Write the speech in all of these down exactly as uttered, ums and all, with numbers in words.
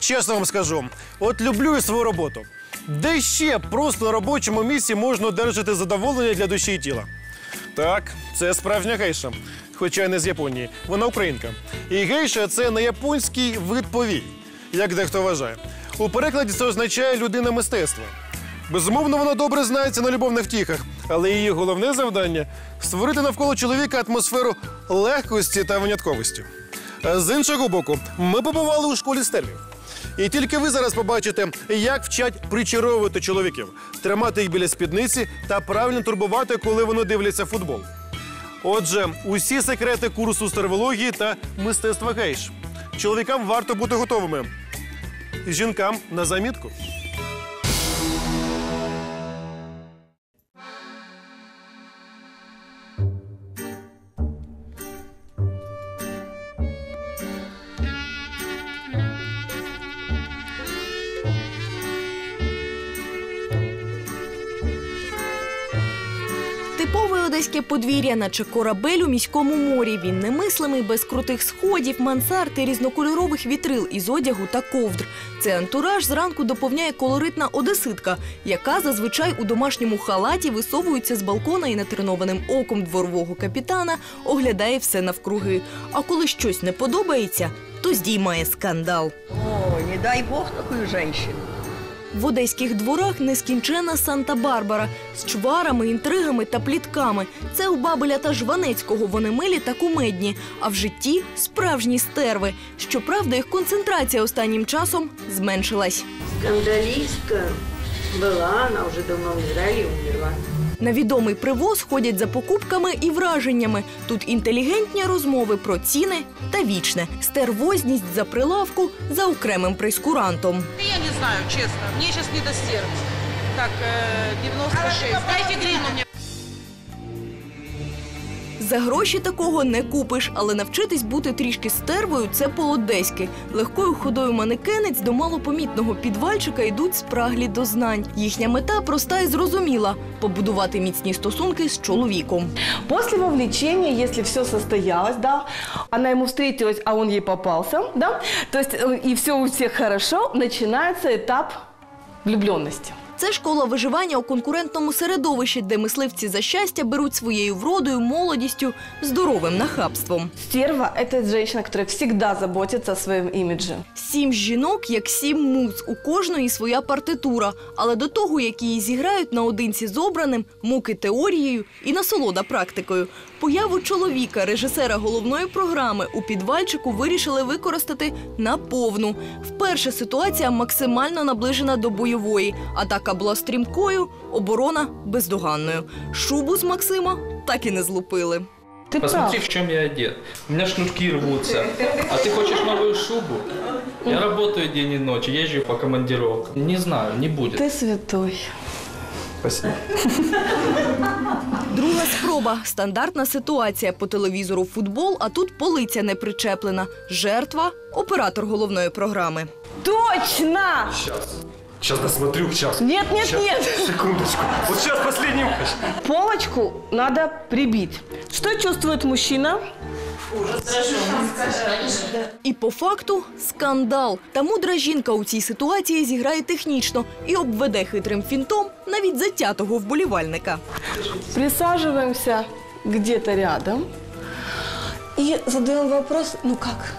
Чесно вам скажу, от люблю я свою роботу. Де ще просто на робочому місці можна одержати задоволення для душі і тіла? Так, це справжня гейша, хоча й не з Японії. Вона українка. І гейша – це не японський вид повій, як дехто вважає. У перекладі це означає «людина мистецтва». Безумовно, вона добре знається на любовних втіхах, але її головне завдання – створити навколо чоловіка атмосферу легкості та винятковості. З іншого боку, ми побували у школі стерлів. І тільки ви зараз побачите, як вчать причаровувати чоловіків, тримати їх біля спідниці та правильно турбувати, коли вони дивляться футбол. Отже, усі секрети курсу стервології та мистецтва гейш. Чоловікам варто бути готовими. Жінкам на замітку. Одеське подвір'я, наче корабель у міському морі. Він немислимий, без крутих сходів, мансард і різнокольорових вітрил із одягу та ковдр. Цей антураж зранку доповняє колоритна одеситка, яка зазвичай у домашньому халаті висовується з балкона і натренованим оком дворового капітана оглядає все навкруги. А коли щось не подобається, то здіймає скандал. О, не дай Бог такої жінки. В одеських дворах нескінчена Санта-Барбара з чварами, інтригами та плітками. Це у Бабеля та Жванецького, вони милі та кумедні, а в житті – справжні стерви. Щоправда, їх концентрація останнім часом зменшилась. Скандалістка була, вона вже давно вмирала і умерла. На відомий привоз ходять за покупками і враженнями. Тут інтелігентні розмови про ціни та вічне. Стервозність за прилавку за окремим прейскурантом. Я не знаю, чесно. Мені зараз не до стервозності. Так, дев'яносто шість. Дайте гривну мені. За гроші такого не купиш, але навчитись бути трішки стервою – це по-одеськи. Легкою ходою манекенець до малопомітного підвальчика йдуть спраглі до знань. Їхня мета проста і зрозуміла – побудувати міцні стосунки з чоловіком. Після вовлечення, якщо все состоялось, да, вона йому зустрілась, а він їй попався, да, тобто і все у всіх хорошо, починається етап влюбленості. Це школа виживання у конкурентному середовищі, де мисливці за щастя беруть своєю вродою, молодістю, здоровим нахабством. Стерва – це жінка, яка завжди заботиться про своїм іміджі. Сім жінок, як сім муз, у кожної своя партитура. Але до того, як її зіграють наодинці з обраним, муки теорією і насолода практикою. Появу чоловіка, режисера головної програми, у підвальчику вирішили використати наповну. Вперше ситуація максимально наближена до бойової. Атака була стрімкою, оборона бездоганною. Шубу з Максима так і не злупили. Ти посмотри, в чому я одет. У мене шнурки рвуться. А ти хочеш нову шубу? Я працюю день і ніч, їжджу по командировках. Не знаю, не буде. Ти святой. Спасибо. Друга спроба. Стандартна ситуація. По телевізору футбол, а тут полиця не причеплена. Жертва – оператор головної програми. Точно! Щас. Сейчас досмотрю, сейчас. Нет, нет, сейчас, нет. Секундочку. Вот сейчас последний. Полочку надо прибить. Что чувствует мужчина? І по факту – скандал. Та мудра жінка у цій ситуації зіграє технічно і обведе хитрим фінтом навіть затятого вболівальника. Присаджуємося десь рядом і задаємо питання, ну як?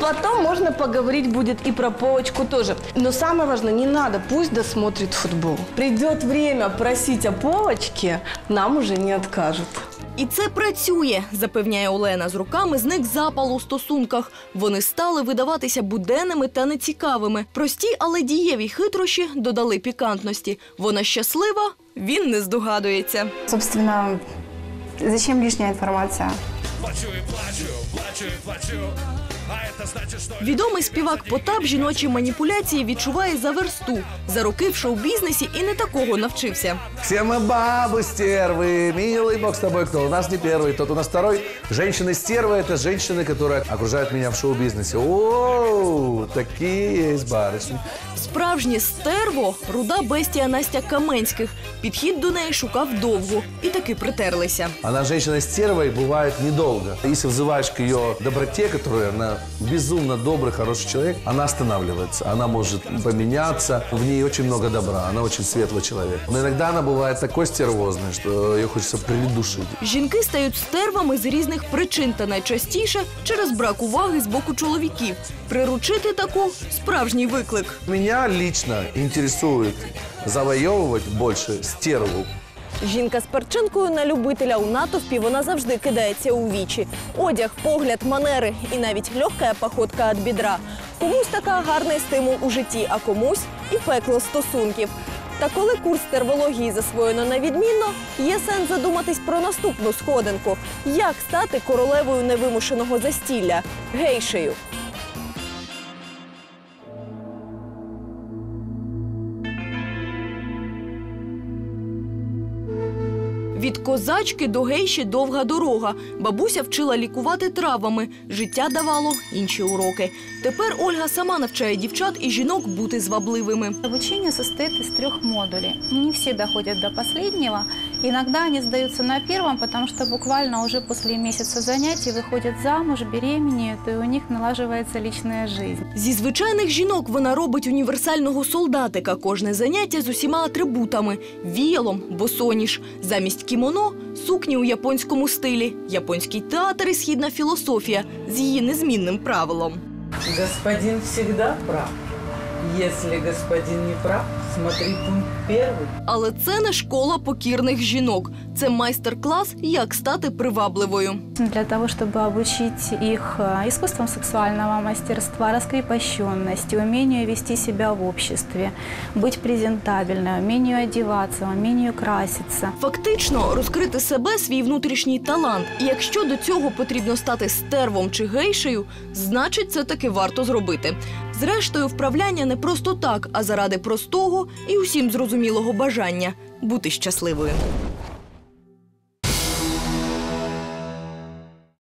Потом можно поговорить будет и про полочку тоже. Но самое важное, не надо, пусть досмотрит футбол. Придет время просить о полочке, нам уже не откажут. І це працює, запевняє Олена. З руками зник запал у стосунках. Вони стали видаватися буденними та нецікавими. Прості, але дієві хитрощі додали пікантності. Вона щаслива, він не здогадується. Собственно, зачем лишня інформація? Плачу і плачу, плачу і плачу. Відомий співак Потап жіночі маніпуляції відчуває за версту. За роки в шоу-бізнесі і не такого навчився. Всі ми баби стерви, милий бог з тобою, хто у нас не перший, тот у нас второй. Женщины стервы – это женщины, которые окружают меня в шоу-бізнесі. Оу, такі баришні. Справжнє стерво – руда бестія Настя Каменских. Підхід до неї шукав довго і таки притерлися. Вона жінка стервою буває недовго. Якщо взиваєш к її доброті, яка вона безумно добрий, хороший чоловік, вона останавливається, вона може помінятися. В ній дуже багато добра, вона дуже світлий чоловік. Но іноді вона буває такою стервозною, що її хочеться придушити. Жінки стають стервами з різних причин та найчастіше через брак уваги з боку чоловіків. Приручити таку – справжній виклик. Меня лично интересует завоевывать больше стерву. Жінка з перчинкою на любителя у натовпі, вона завжди кидається у вічі. Одяг, погляд, манери і навіть легка походка від бідра. Комусь така гарний стимул у житті, а комусь і пекло стосунків. Та коли курс стервології засвоєно на відмінно, є сенс задуматись про наступну сходинку. Як стати королевою невимушеного застілля – гейшею. Від козачки до гейші довга дорога. Бабуся вчила лікувати травами. Життя давало інші уроки. Тепер Ольга сама навчає дівчат і жінок бути звабливими. Обучення состоїть з трьох модулів. Не всі доходять до останнього. Іноді вони здаються на першому, тому що буквально вже після місяця занять виходять замуж, беременні, і у них налажується особиста життя. Зі звичайних жінок вона робить універсального солдатика. Кожне заняття з усіма атрибутами – віялом, босоніж. Замість кімоно – сукні у японському стилі, японський театр і східна філософія з її незмінним правилом. Господин завжди прав. Якщо господин не прав, смотри пункт перший. Але це не школа покірних жінок. Це майстер-клас, як стати привабливою. Для того, щоб навчити їх іскусствам сексуального майстерства, розкріпощеності, вмінню вести себе в обществі, бути презентабельною, вмінню одягатися, вмінню краситися. Фактично, розкрити себе, свій внутрішній талант. І якщо до цього потрібно стати стервом чи гейшею, значить, це таки варто зробити. Зрештою, вправляння не просто так, а заради простого і усім зрозумілого бажання – бути щасливою.